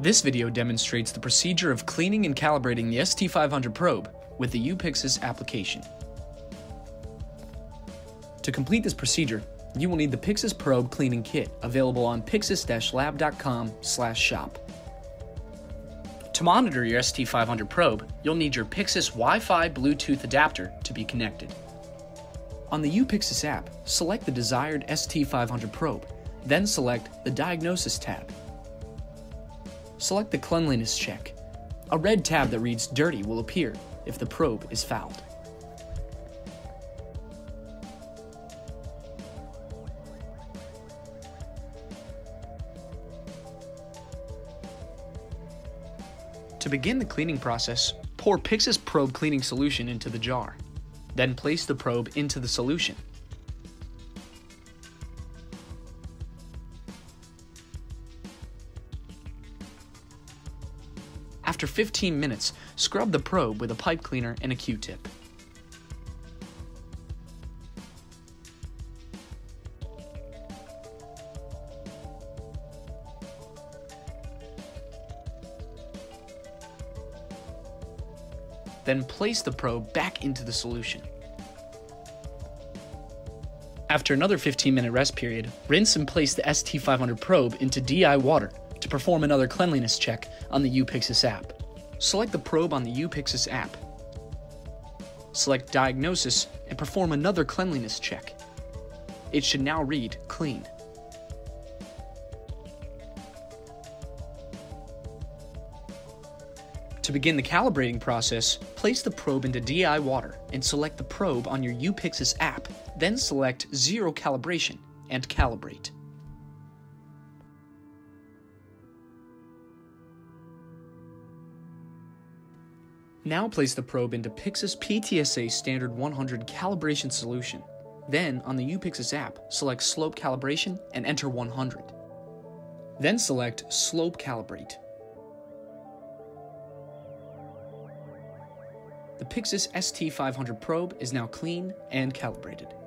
This video demonstrates the procedure of cleaning and calibrating the ST-500 probe with the Pyxis application. To complete this procedure, you will need the Pyxis probe cleaning kit available on pyxis-lab.com/shop. To monitor your ST-500 probe, you'll need your Pyxis Wi-Fi Bluetooth adapter to be connected. On the Pyxis app, select the desired ST-500 probe, then select the Diagnosis tab. Select the Cleanliness check. A red tab that reads Dirty will appear if the probe is fouled. To begin the cleaning process, pour Pyxis probe cleaning solution into the jar. Then place the probe into the solution. After 15 minutes, scrub the probe with a pipe cleaner and a Q-tip. Then place the probe back into the solution. After another 15-minute rest period, rinse and place the ST-500 probe into DI water to perform another cleanliness check on the Pyxis app. Select the probe on the Pyxis app. Select Diagnosis and perform another cleanliness check. It should now read Clean. To begin the calibrating process, place the probe into DI water and select the probe on your Pyxis app, then select Zero Calibration and calibrate. Now place the probe into Pyxis PTSA Standard 100 calibration solution. Then, on the Pyxis app, select Slope Calibration and enter 100. Then select Slope Calibrate. The Pyxis ST-500 probe is now clean and calibrated.